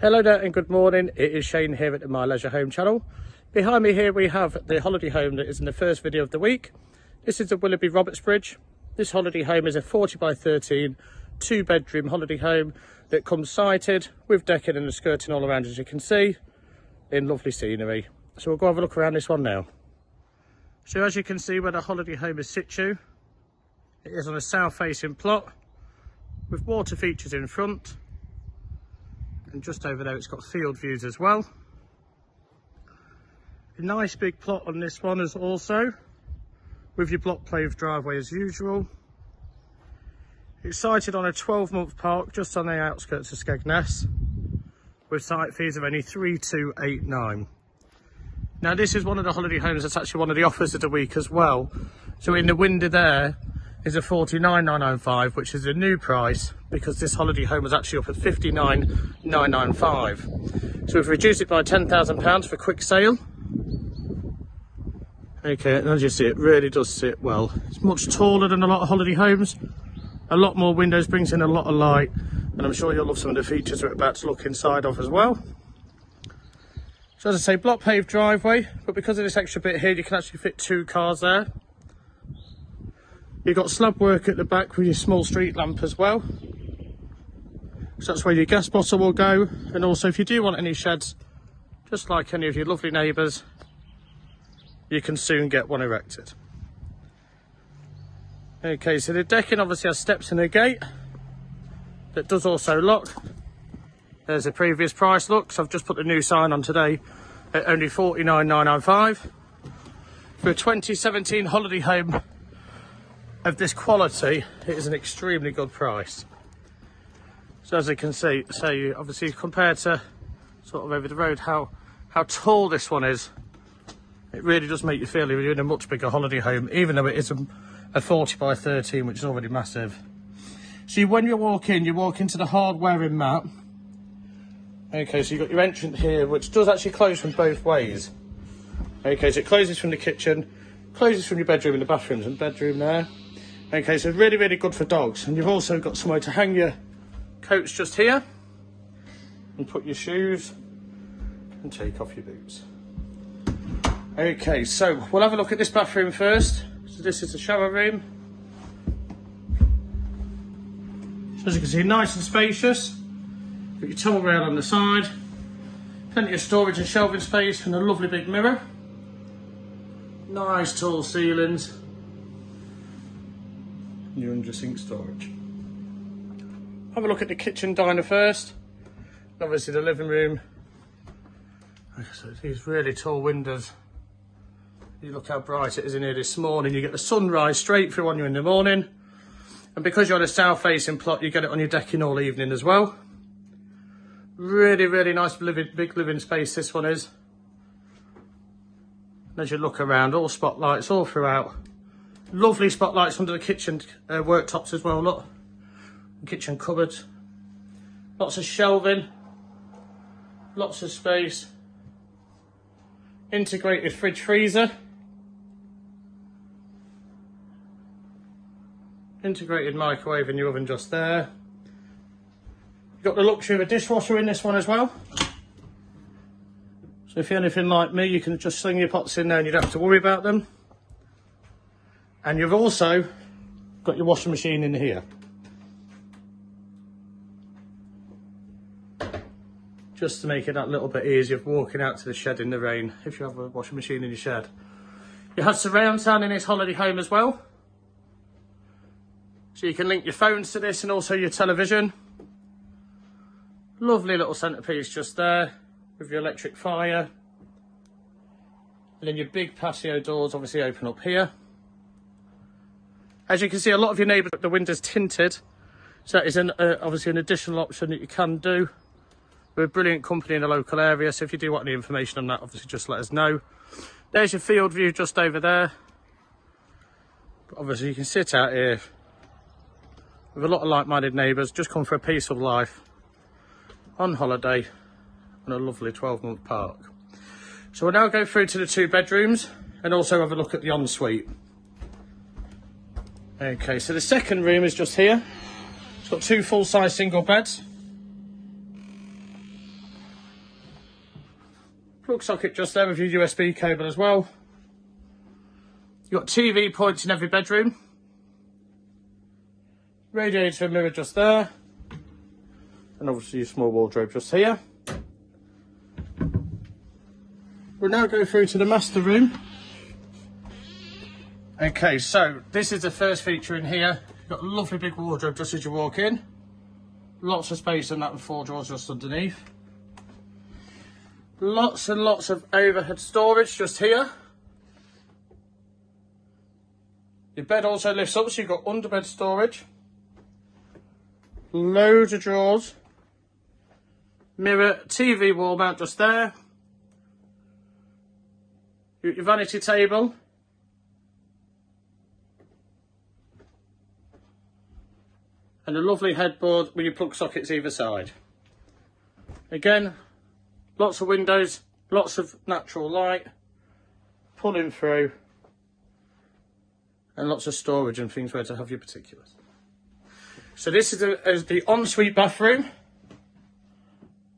Hello there and good morning. It is Shane here at the My Leisure Home channel. Behind me here we have the holiday home that is in the first video of the week. This is the Willerby Robertsbridge. This holiday home is a 40 by 13 two-bedroom holiday home that comes sited with decking and the skirting all around, as you can see, in lovely scenery. So we'll go have a look around this one now. So as you can see where the holiday home is situ, it is on a south-facing plot with water features in front. And just over there it's got field views as well. A nice big plot on this one is also, with your block paved driveway as usual. It's sited on a 12-month park just on the outskirts of Skegness, with site fees of only 3289. Now this is one of the holiday homes that's actually one of the offers of the week as well. So in the window there is a 49,995, which is a new price, because this holiday home was actually up at 59,995. So we've reduced it by £10,000 for quick sale. Okay, and as you see, it really does sit well. It's much taller than a lot of holiday homes. A lot more windows, brings in a lot of light, and I'm sure you'll love some of the features we're about to look inside of as well. So as I say, block paved driveway, but because of this extra bit here, you can actually fit two cars there. You've got slab work at the back with your small street lamp as well. So that's where your gas bottle will go. And also, if you do want any sheds, just like any of your lovely neighbours, you can soon get one erected. Okay, so the decking obviously has steps and a gate that does also lock. There's a previous price look, so I've just put the new sign on today at only £49,995. For a 2017 holiday home of this quality, it is an extremely good price. So as you can see, so you obviously compared to sort of over the road how tall this one is, it really does make you feel you're in a much bigger holiday home, even though it is a 40 by 13, which is already massive. So when you walk in, you walk into the hard wearing mat. Okay, so you've got your entrance here, which does actually close from both ways. Okay, so it closes from the kitchen, closes from your bedroom and the bathrooms, and bedroom there. Okay, so really, really good for dogs. And you've also got somewhere to hang your coats just here, and put your shoes, and take off your boots. Okay, so we'll have a look at this bathroom first. So this is the shower room. So as you can see, nice and spacious. Got your towel rail on the side, plenty of storage and shelving space, and a lovely big mirror. Nice tall ceilings. And your under sink storage. Have a look at the kitchen diner first. And obviously the living room. So these really tall windows. You look how bright it is in here this morning. You get the sunrise straight through on you in the morning. And because you're on a south facing plot, you get it on your decking all evening as well. Really, really nice big living space this one is. And as you look around, all spotlights all throughout. Lovely spotlights under the kitchen worktops as well, look. Kitchen cupboards. Lots of shelving. Lots of space. Integrated fridge freezer. Integrated microwave in your oven just there. You've got the luxury of a dishwasher in this one as well. So if you're anything like me, you can just sling your pots in there and you don't have to worry about them. And you've also got your washing machine in here. Just to make it that little bit easier for walking out to the shed in the rain, if you have a washing machine in your shed. You have surround sound in this holiday home as well. So you can link your phones to this and also your television. Lovely little centrepiece just there with your electric fire. And then your big patio doors obviously open up here. As you can see, a lot of your neighbours, the windows tinted. So that is obviously an additional option that you can do. We're a brilliant company in the local area. So if you do want any information on that, obviously just let us know. There's your field view just over there. But obviously you can sit out here with a lot of like-minded neighbours, just come for a peaceful life. On holiday on a lovely 12-month park. So we'll now go through to the two bedrooms and also have a look at the ensuite. Okay, so the second room is just here. It's got two full-size single beds. plug socket just there with your USB cable as well. You've got TV points in every bedroom. Radiator and mirror just there. And obviously your small wardrobe just here. We'll now go through to the master room. Okay, so this is the first feature in here. You've got a lovely big wardrobe just as you walk in. Lots of space in that with four drawers just underneath. Lots and lots of overhead storage just here. Your bed also lifts up, so you've got underbed storage. Loads of drawers. Mirror, TV wall mount just there. You've got your vanity table. And a lovely headboard with your plug sockets either side. Again, lots of windows, lots of natural light, pulling through, and lots of storage and things where to have your particulars. So this is the ensuite bathroom.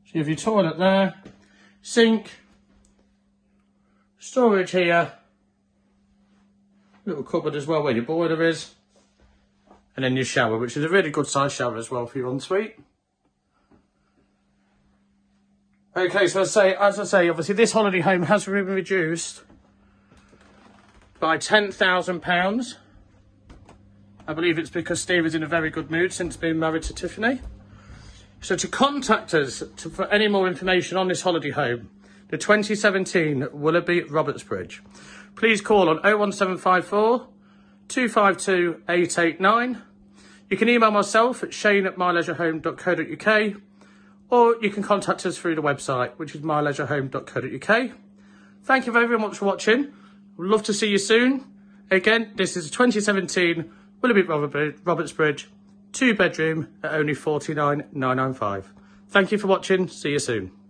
So you have your toilet there, sink, storage here, little cupboard as well where your boiler is. And then your shower, which is a really good size shower as well for your ensuite. Okay, so as I say, obviously this holiday home has been reduced by £10,000. I believe it's because Steve is in a very good mood since being married to Tiffany. So to contact us for any more information on this holiday home, the 2017 Willerby Robertsbridge, please call on 01754 252 889. You can email myself at shane@myleisurehome.co.uk, or you can contact us through the website, which is myleisurehome.co.uk. Thank you very much for watching. We'd love to see you soon. Again, this is 2017 Willerby Robertsbridge, 2 bedroom at only £49,995. Thank you for watching. See you soon.